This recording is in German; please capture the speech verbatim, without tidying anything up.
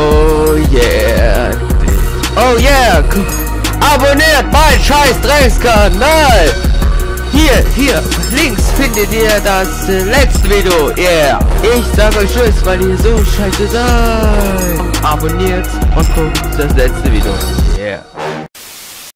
Oh yeah. Oh yeah. Abonniert meinen scheiß Dreckskanal. Hier, hier, links findet ihr das letzte Video. Yeah. Ich sage euch Tschüss, weil ihr so scheiße seid. Abonniert und guckt das letzte Video. Yeah.